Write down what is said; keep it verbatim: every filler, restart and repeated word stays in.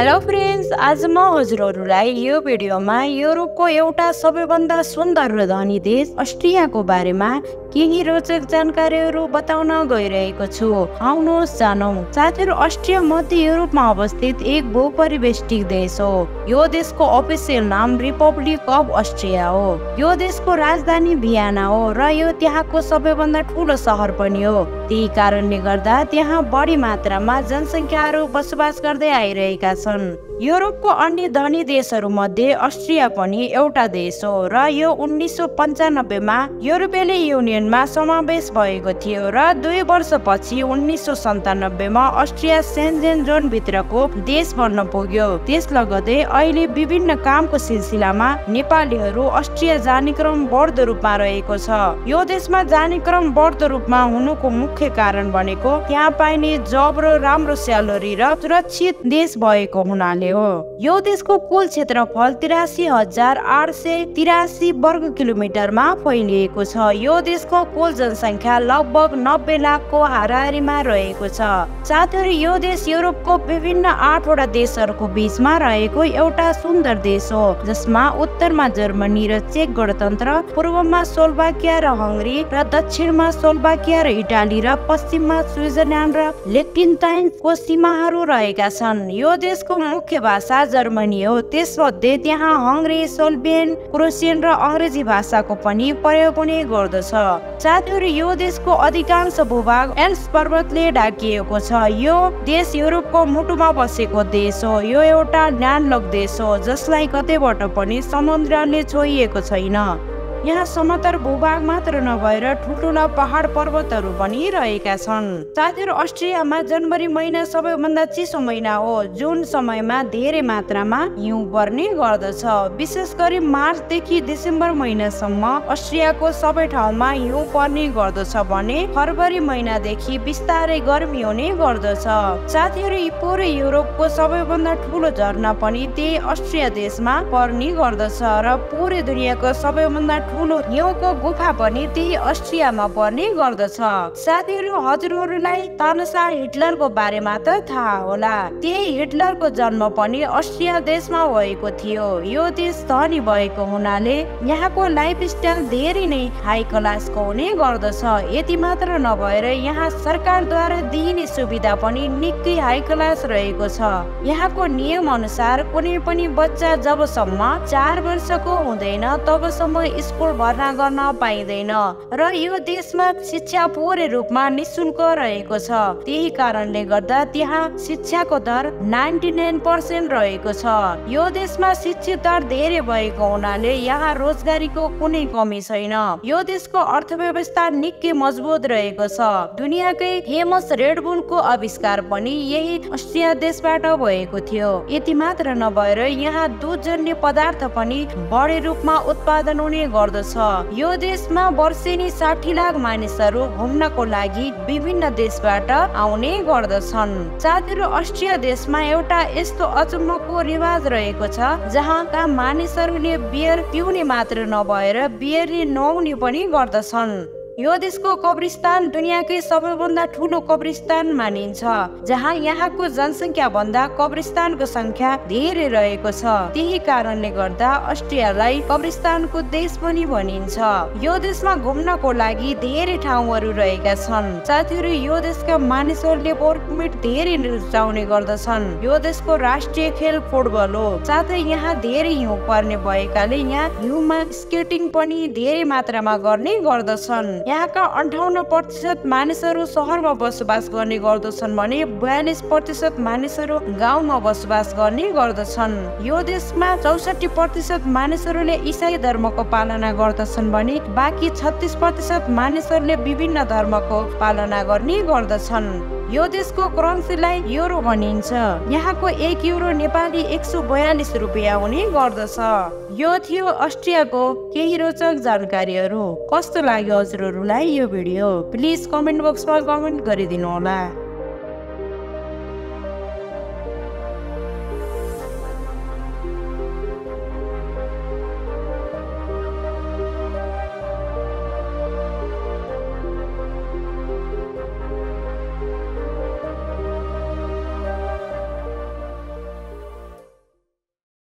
Hello friends, आज म हजुरहरुलाई यो भिडियोमा युरोपको एउटा सबैभन्दा सुन्दर र धनी देश अस्ट्रियाको बारेमा केही रोचक जानकारीहरू बताउन गइरहेको छु। आउनुहोस् जानौ। साथीहरु, अस्ट्रिया मध्य युरोपमा अवस्थित एक भूपरिवेष्टिक देश हो। यो देशको अफिसियल नाम रिपब्लिक अफ अस्ट्रिया हो। यो देशको राजधानी भियना हो र यो त्यहाँको सबैभन्दा ठूलो शहर पनि हो। त्यही कारणले गर्दा त्यहाँ बढी मात्रामा जनसंख्याहरू बसोबास गर्दै आइरहेका छन्। युरोपको अन्य धनी देशहरू मध्ये अस्ट्रिया पनि एउटा देश हो र यो उन्नाइस सौ पन्चानब्बेमा युरोपेली युनियनमा समावेश भएको थियो र दुई वर्षपछि उन्नाइस सौ सन्तानब्बेमा अस्ट्रिया सेन्जेन जोनभित्रको देश बन्न पुग्यो। त्यस लगतै अहिले विभिन्न कामको सिलसिलामा नेपालीहरू अस्ट्रिया जाने क्रम बढ्दो रूपमा रहेको छ। यो देशमा जाने क्रम बढ्दो रूपमा हुनुको मुख्य कारण भनेको त्यहाँ पाइने जब र राम्रो स्यालेरी र सुरक्षित देश भएको हुनाले हो। यो देशको कुल क्षेत्रफल तिरासी हजार आठ सय तिरासी वर्ग किलोमिटरमा फैलिएको छ। यो देशको कुल जनसङ्ख्या लगभग नब्बे लाखको हाराहारीमा रहेको छ। साथै यो देश युरोपको विभिन्न आठवटा देशहरूको बीचमा रहेको एउटा सुन्दर देश हो, जसमा उत्तरमा जर्मनी र चेक गणतन्त्र, पूर्वमा स्लोभाकिया र हंगरी र दक्षिणमा स्लोभाकिया र इटाली र पश्चिममा स्विजरल्याण्ड र लिechtensteiनको सीमाहरू रहेका छन्। यो देशको मुख्य भाषा जर्मनी हो। त्यसमध्ये त्यहाँ हंगरी, स्लोभेन, क्रोसियन र अंग्रेजी भाषाको पनि प्रयोग हुने गर्दछ। साथै यो देशको अधिकांश भूभाग एल्प्स पर्वतले ढाकिएको छ। यो देश युरोपको मुटुमा बसेको देश हो। यो एउटा ल्यान्डलक देश हो, जसलाई कतैबाट पनि समुद्रले छोइएको छैन। यहाँ समतल भूभाग मात्र नभएर ठुल्ठुला पहाड पर्वतहरू पनि रहेका छन्। साथैहरु, अस्ट्रियामा जनवरी महिना सबैभन्दा चिसो महिना हो। जुन समयमा धेरै मात्रामा हिउँ पर्ने गर्दछ। विशेष गरी मार्चदेखि डिसेम्बर महिनासम्म अस्ट्रियाको सबै ठाउँमा हिउँ पर्ने गर्दछ भने फरवरी महिनादेखि बिस्तारै गर्मी हुने गर्दछ। साथैहरु, पूरै युरोपको सबैभन्दा ठुलो झरना पनि त्यही अस्ट्रिया देशमा पर्ने गर्दछ र पूरै दुनियाँको सबैभन्दा ठुलो हिउँको गुफा पनि त्यही अस्ट्रियामा पर्ने गर्दछ। साथीहरू, हजुरहरूलाई तानाशाह हिटलरको बारेमा त थाहा होला। त्यही हिटलरको जन्म पनि अस्ट्रिया देशमा भएको थियो। यो देश धनी भएको हुनाले यहाँको लाइफस्टाइल धेरै नै हाई क्लासको हुने गर्दछ। यति मात्र नभएर यहाँ सरकारद्वारा दिइने सुविधा पनि निकै हाई क्लास रहेको छ। यहाँको नियम अनुसार कुनै पनि बच्चा जबसम्म चार वर्षको हुँदैन तबसम्म स्कुल भर्ना गर्न पाइँदैन र यो देशमा शिक्षा पूर्ण रूपमा निशुल्क रहेको छ। त्यही कारणले गर्दा त्यहाँ शिक्षाको दर निन्यानब्बे प्रतिशत रहेको छ। यो देशमा शिक्षित दर धेरै भएको हुनाले यहाँ रोजगारीको कुनै कमी छैन। यो देशको अर्थव्यवस्था निकै मजबुत रहेको छ। दुनियाँकै फेमस रेडबुलको आविष्कार पनि यही अस्ट्रिया देशबाट भएको थियो। यति मात्र नभएर यहाँ दुधजन्य पदार्थ पनि बढी रूपमा उत्पादन हुने गर्छ। यो देशमा वर्षेनी साठी लाख मानिसहरू घुम्नको लागि विभिन्न देशबाट आउने गर्दछन्। साथैहरु, अस्ट्रिया देशमा एउटा यस्तो अचम्मको रिवाज रहेको छ जहाँका मानिसहरूले बियर पिउने मात्र नभएर बियरले नुहाउने पनि गर्दछन्। यो देशको कब्रिस्तान दुनियाँकै सबैभन्दा ठुलो कब्रिस्तान मानिन्छ, जहाँ यहाँको जनसङ्ख्या भन्दा कब्रिस्तानको संख्या धेरै रहेको छ। त्यही कारणले गर्दा अस्ट्रियालाई कब्रिस्तानको देश पनि भनिन्छ। यो देशमा घुम्नको लागि धेरै ठाउँहरू रहेका छन्। साथीहरू, यो देशका मानिसहरूले बर्फमिट धेरै रुचाउने गर्दछन्। यो देशको राष्ट्रिय खेल फुटबल हो। साथै यहाँ धेरै हिउँ पर्ने भएकाले यहाँ हिउँमा स्केटिङ पनि धेरै मात्रामा गर्ने गर्दछन्। यहाँका अन्ठाउन्न प्रतिशत मानिसहरू सहरमा बसोबास गर्ने गर्दछन् भने बयालिस प्रतिशत मानिसहरू गाउँमा बसोबास गर्ने गर्दछन्। यो देशमा चौसठी प्रतिशत मानिसहरूले इसाई धर्मको पालना गर्दछन् भने बाँकी छत्तिस प्रतिशत मानिसहरूले विभिन्न धर्मको पालना गर्ने गर्दछन्। यो देशको करेन्सीलाई युरो भनिन्छ। यहाँको एक युरो नेपाली एक सौ बयालिस रुपियाँ हुने गर्दछ। यो थियो अस्ट्रियाको केही रोचक जानकारीहरू। कस्तो लाग्यो हजुरहरूलाई यो भिडियो? प्लिज कमेन्ट बक्समा कमेन्ट गरिदिनु होला।